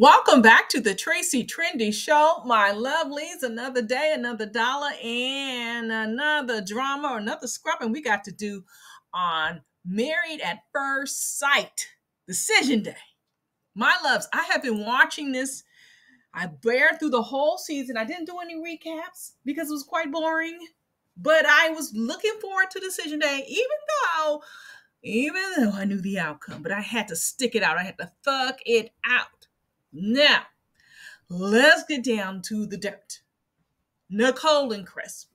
Welcome back to the Tracie Trendy Show, my lovelies. Another day, another dollar, and another drama, or another scrubbing we got to do on Married at First Sight, Decision Day. My loves, I have been watching this. I bared through the whole season. I didn't do any recaps because it was quite boring, but I was looking forward to Decision Day, even though I knew the outcome, but I had to stick it out. I had to fuck it out. Now, let's get down to the dirt. Nicole and Chris.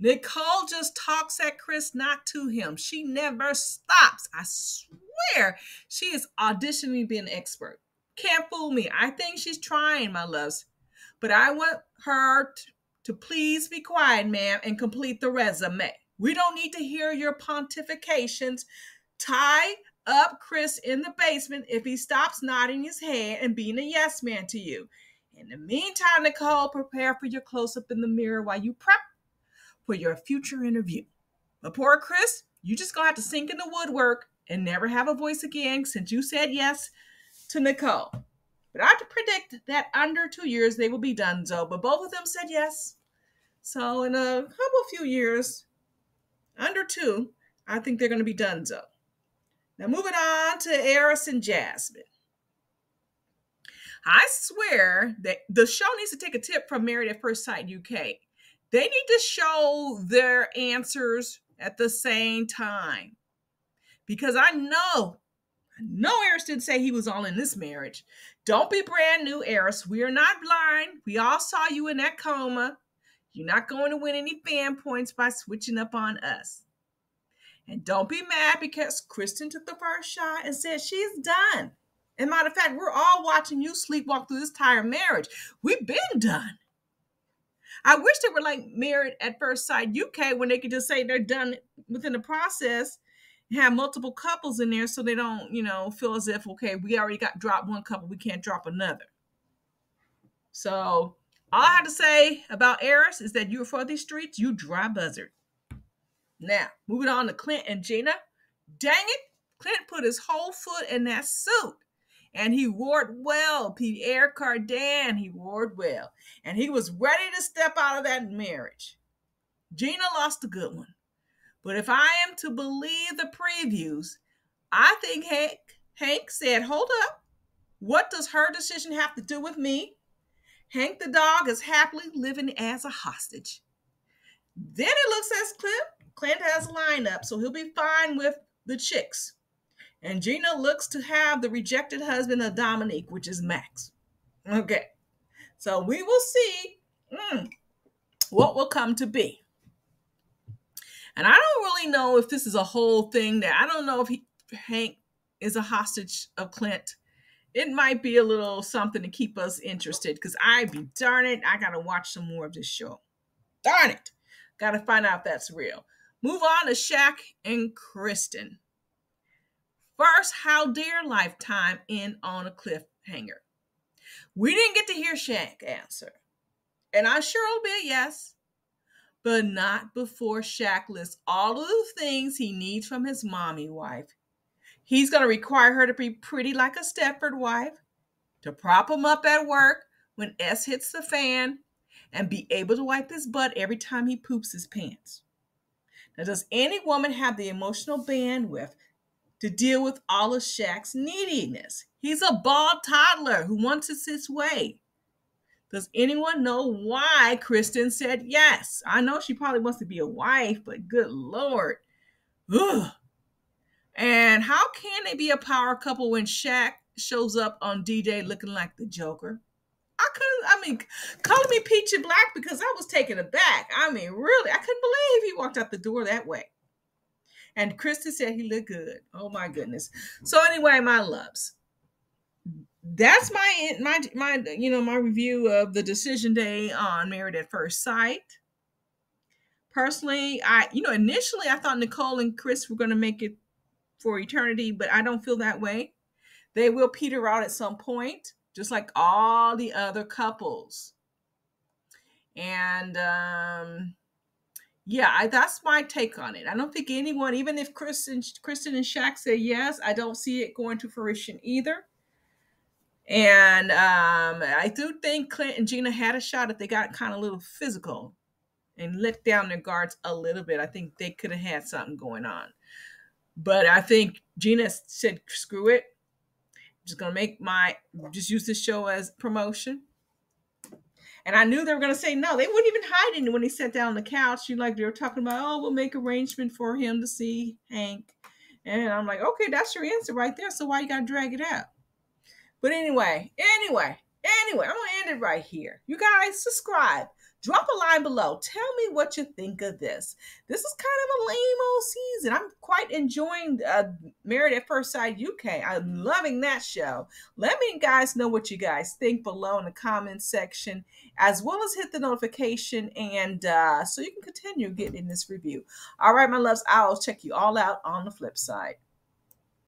Nicole just talks at Chris, not to him. She never stops. I swear she is auditioning being an expert. Can't fool me. I think she's trying, my loves. But I want her to please be quiet, ma'am, and complete the resume. We don't need to hear your pontifications. Tie up Chris in the basement if he stops nodding his head and being a yes man to you. In the meantime, Nicole, prepare for your close-up in the mirror while you prep for your future interview. But poor Chris, you just gonna have to sink in the woodwork and never have a voice again since you said yes to Nicole. But I have to predict that under 2 years they will be done, so, but both of them said yes. So in a couple few years, under two, I think they're going to be done, so. Now, moving on to Eris and Jasmine. I swear that the show needs to take a tip from Married at First Sight UK. They need to show their answers at the same time. Because I know Eris didn't say he was all in this marriage. Don't be brand new, Eris. We are not blind. We all saw you in that coma. You're not going to win any fan points by switching up on us. And don't be mad because Kristen took the first shot and said she's done. And matter of fact, we're all watching you sleepwalk through this entire marriage. We've been done. I wish they were like Married at First Sight UK when they could just say they're done within the process and have multiple couples in there so they don't, you know, feel as if, okay, we already got dropped one couple, we can't drop another. So all I have to say about Eris is that you're for these streets, you dry buzzard. Now, moving on to Clint and Gina. Dang it, Clint put his whole foot in that suit. And he wore it well. Pierre Cardin, he wore it well. And he was ready to step out of that marriage. Gina lost a good one. But if I am to believe the previews, I think Hank said, hold up. What does her decision have to do with me? Hank the dog is happily living as a hostage. Then it looks as Clint has a lineup, so he'll be fine with the chicks. And Gina looks to have the rejected husband of Dominique, which is Max. Okay, so we will see what will come to be. And I don't really know if this is a whole thing that I don't know if Hank is a hostage of Clint. It might be a little something to keep us interested because I'd be darn it, I got to watch some more of this show. Darn it. Got to find out if that's real. Move on to Shaq and Kristen. First, how dare Lifetime end on a cliffhanger? We didn't get to hear Shaq answer. And I sure will be a yes, but not before Shaq lists all of the things he needs from his mommy wife. He's going to require her to be pretty like a Stepford wife, to prop him up at work when S hits the fan, and be able to wipe his butt every time he poops his pants. Now, does any woman have the emotional bandwidth to deal with all of Shaq's neediness? He's a bald toddler who wants it his way. Does anyone know why Kristen said yes? I know she probably wants to be a wife, but good Lord. Ugh. And how can they be a power couple when Shaq shows up on D-Day looking like the Joker? Calling me peach and black because I was taken aback. I mean, really, I couldn't believe he walked out the door that way. And Kristen said he looked good. Oh my goodness. So anyway, my loves, that's my review of the Decision Day on Married at First Sight. Personally, initially I thought Nicole and Chris were going to make it for eternity, but I don't feel that way. They will peter out at some point, just like all the other couples. And that's my take on it. I don't think anyone, even if Kristen and Shaq say yes, I don't see it going to fruition either. And I do think Clint and Gina had a shot if they got kind of a little physical and let down their guards a little bit. I think they could have had something going on. But I think Gina said, screw it. I'm just going to make my, just use this show as promotion. And I knew they were going to say no. They wouldn't even hide it when he sat down on the couch. You like, they were talking about, oh, we'll make arrangement for him to see Hank. And I'm like, okay, that's your answer right there. So why you got to drag it out? But anyway, I'm going to end it right here. You guys, subscribe. Drop a line below. Tell me what you think of this. This is kind of a lame-o season. I'm quite enjoying Married at First Sight UK. I'm loving that show. Let me guys know what you guys think below in the comments section, as well as hit the notification, and so you can continue getting in this review. All right, my loves, I'll check you all out on the flip side.